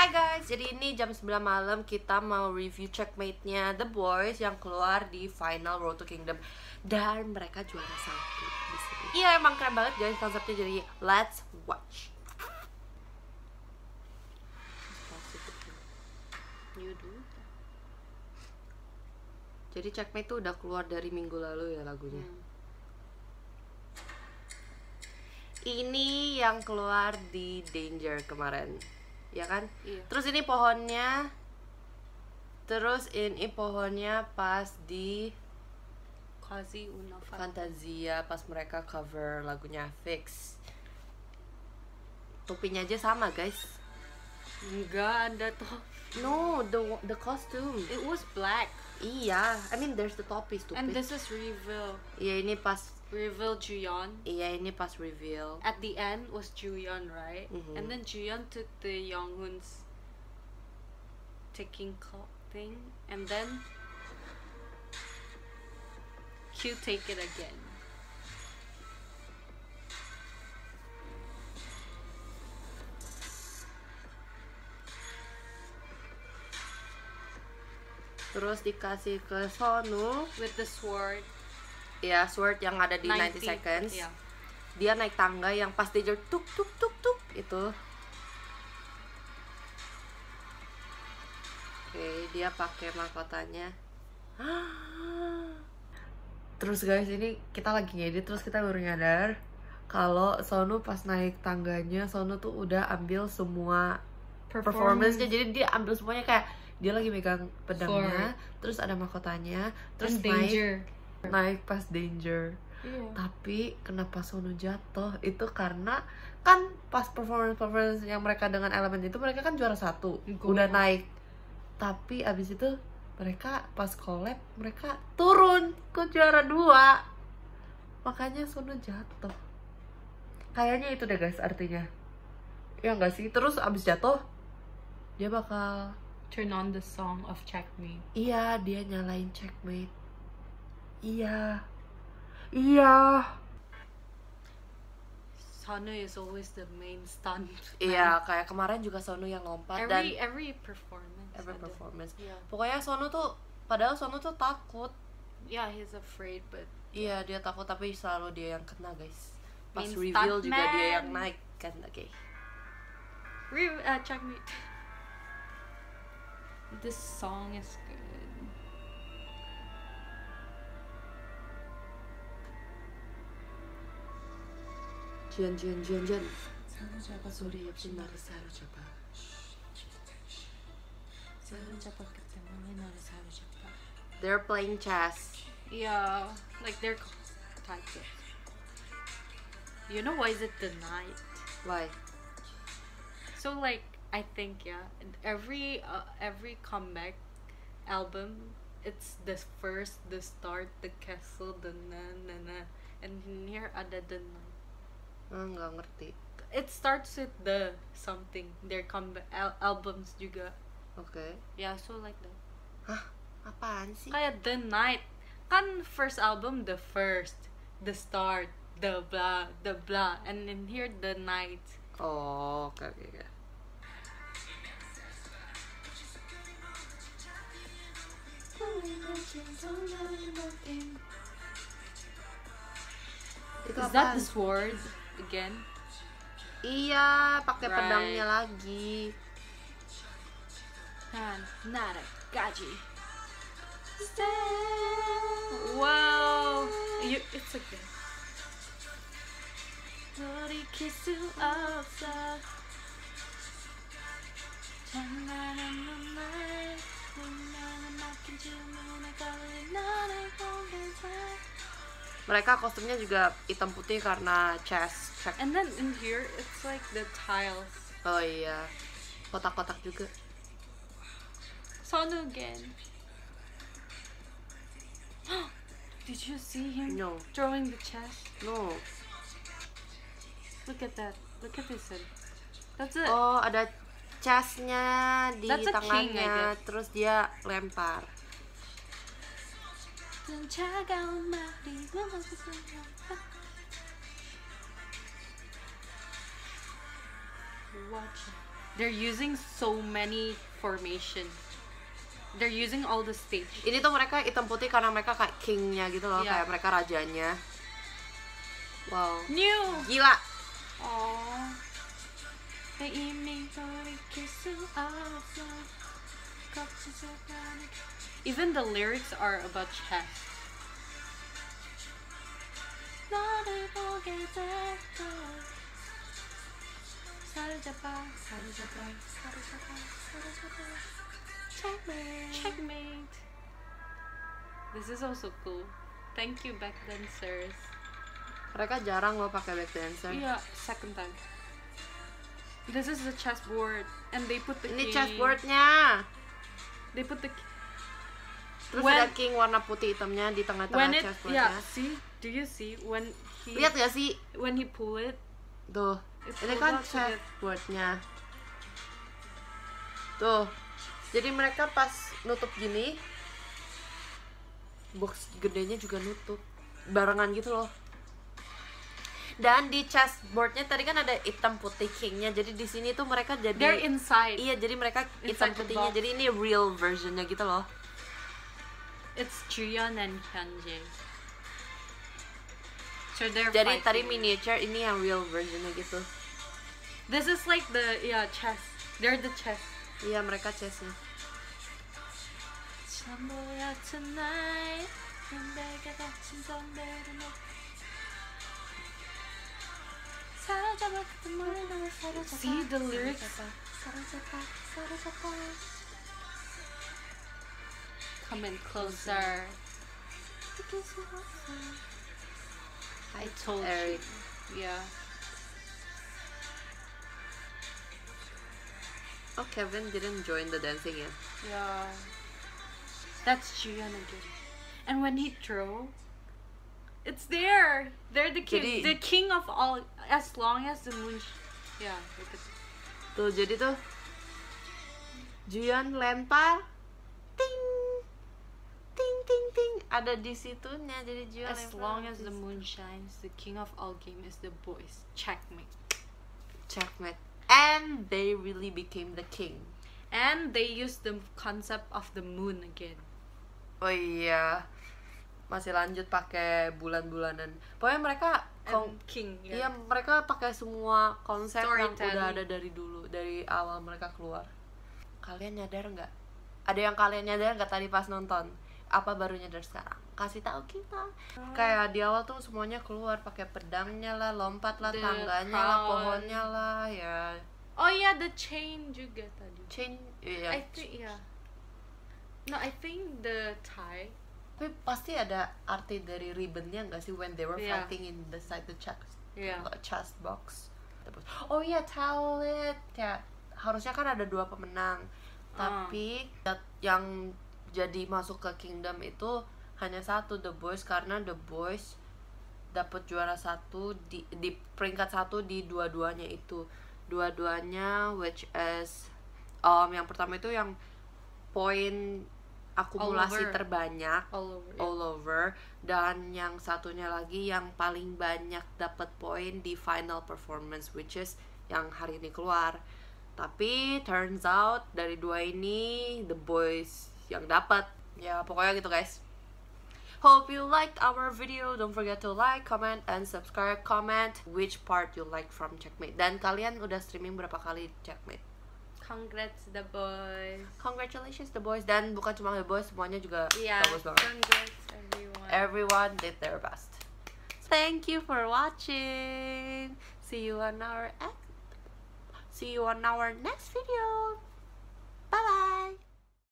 Hi guys, jadi ini jam 9 malam kita mau review Checkmate-nya The Boyz yang keluar di Final Road to Kingdom. Dan mereka juara 1 di sini. Iya, emang keren banget guys konsepnya, jadi let's watch. Jadi Checkmate itu udah keluar dari minggu lalu ya lagunya. Ini yang keluar di Danger kemarin. Ya kan? Iya. Terus ini pohonnya. Terus ini pohonnya pas di Quasi Una Fantasia, pas mereka cover lagunya Fix. Topinya aja sama, guys. Enggak ada topi. No, the costume. It was black. Iya, I mean there's the topi, stupid. And this is reveal. Iya, ini pas reveal Juyeon. Iya, ini pas reveal. At the end was Juyeon, right? Mm-hmm. And then Juyeon took the Younghoon's taking clock thing, and then Q take it again. Terus dikasih ke Sonu with the sword. Ya, sword yang ada di 90 seconds. Yeah. Dia naik tangga yang pas dia tuk tuk tuk tuk itu. Oke, dia pakai mahkotanya. Terus guys, ini kita lagi ngedit terus kita baru nyadar kalau Sonu pas naik tangganya, Sonu tuh udah ambil semua performance-nya. Jadi dia ambil semuanya, kayak dia lagi megang pedangnya, terus ada mahkotanya, terus naik pas Danger. Iya. Tapi kenapa Sonu jatuh? Itu karena kan pas performance yang mereka dengan elemen itu, mereka kan juara 1, udah naik. Tapi abis itu mereka pas collab mereka turun ke juara 2, makanya Sonu jatuh. Kayaknya itu deh guys artinya, ya nggak sih? Terus abis jatuh dia bakal turn on the song of Checkmate. Iya, dia nyalain Checkmate. Iya. Sonu is always the main stunt. Iya, kayak kemarin juga Sonu yang lompat every performance. Yeah. Pokoknya Sonu tuh, padahal Sonu tuh takut. Yeah, he's afraid, but iya, dia takut tapi selalu dia yang kena, guys. Pas reveal juga dia yang naik kan, oke. Checkmate. This song is good. Juyeon. They're playing chess. Yeah, like they're contacted. You know why is it the night? Why? So like I think every comeback album, it's the first, the start, the castle, the na, and here ada the night. Nggak ngerti. It starts with the something. Their comeback albums juga. Okay. Yeah, so like that. Hah? Apaan sih? Kayak The Night. Kan first album the first, the start, the blah, and then here the night. Oh, okay. Is that the sword? Again. Iya, pakai pedangnya lagi. Nara gaji. Wow, it's okay. Mereka kostumnya juga hitam putih karena chess. And then in here it's like the tiles. Oh iya, kotak-kotak juga. Sonu again. Did you see him? No. Throwing the chess? No. Look at that. Look at this one. That's it. Oh, ada chessnya di tangannya. Terus dia lempar. They're using so many formations. They're using all the stage. Ini tuh mereka hitam putih karena mereka kayak kingnya gitu loh, kayak mereka rajanya. Wow. New. Gila. Oh. The evening gonna kiss you outside. Even the lyrics are about chess. Checkmate. Checkmate. This is also cool. Thank you, backdancers. Mereka jarang loh pakai backdancer. Yeah, second time. This is the chessboard, and they put the. Ini chessboardnya. They put the. Terus when, ada king warna putih hitamnya di tengah-tengah chessboardnya. Yeah, see? Do you see when he? Lihat gak sih? When he pull it, tuh. Ini kan chessboardnya. Tuh. Jadi mereka pas nutup gini, box gedenya juga nutup, barengan gitu loh. Dan di chessboardnya tadi kan ada hitam putih kingnya, jadi di sini tuh mereka jadi they're inside. Iya, jadi mereka hitam putihnya, jadi ini real versionnya gitu loh. It's Juyeon and Hyunjae. So they're jadi fighting. Tadi miniature, ini yang real versionnya gitu. This is like the chess. They're the chess. Iya, mereka chessnya. See the lyrics? Come in closer. I told Eric. Yeah. Oh, Kevin didn't join the dancing yet. Yeah. That's Juyeon again. And when he drew, it's there. They're the king, jadi, the king of all, as long as the moon. Yeah. Tuh, jadi tuh Juyeon lempar, ting, ting, ting, ting. Ada di situnya, jadi Juyeon lempar. As long as the moon shines, the king of all game is the boys. Checkmate. Checkmate. And they really became the king. And they used the concept of the moon again. Oh iya, masih lanjut pakai bulan-bulanan. Pokoknya mereka king. Iya, mereka pakai semua konsep yang udah ada dari dulu, dari awal mereka keluar. Kalian nyadar nggak? Ada yang kalian nyadar nggak tadi pas nonton? Apa baru nyadar sekarang? Kasih tahu kita. Kayak di awal tuh semuanya keluar pakai pedangnya lah, lompat lah, the tangganya crown. Lah, pohonnya lah, ya. Oh iya, the chain juga tadi. Chain, iya. I think yeah. No, I think the tie. Tapi pasti ada arti dari ribbonnya nggak sih when they were fighting in the side the chest, chest box. Oh iya, towel it. Kayak harusnya kan ada dua pemenang, tapi yang jadi masuk ke kingdom itu hanya satu, The Boyz, karena The Boyz dapat juara satu di peringkat satu di dua-duanya itu. Dua-duanya which is yang pertama itu yang poin akumulasi terbanyak all over dan yang satunya lagi yang paling banyak dapat poin di final performance which is yang hari ini keluar. Tapi turns out dari dua ini The Boyz yang dapat. Ya, pokoknya gitu, guys. Hope you liked our video. Don't forget to like, comment, and subscribe. Comment which part you like from Checkmate. Dan kalian udah streaming berapa kali Checkmate? Congrats The Boyz. Congratulations The Boyz. Dan bukan cuma The Boyz, semuanya juga bagus banget. Congrats everyone. Everyone did their best. Thank you for watching. See you on our next video. Bye bye.